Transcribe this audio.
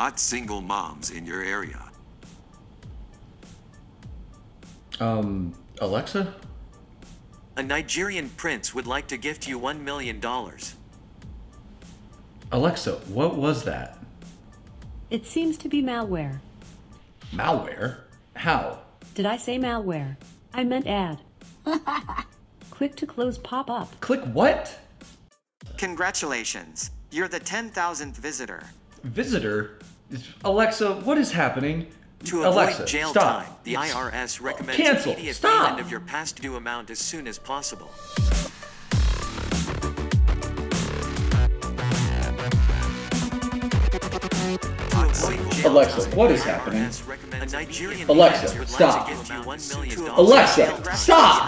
hot single moms in your area? Alexa? A Nigerian prince would like to gift you $1 million. Alexa, what was that? It seems to be malware. Malware? How? Did I say malware? I meant ad. Click to close pop-up. Click what? Congratulations. You're the 10,000th visitor. Visitor? Alexa, what is happening? To avoid Alexa, jail stop. Time, the IRS recommends cancel. Immediate stop. Payment of your past due amount as soon as possible. Alexa, what is happening? Alexa, stop. Alexa, stop!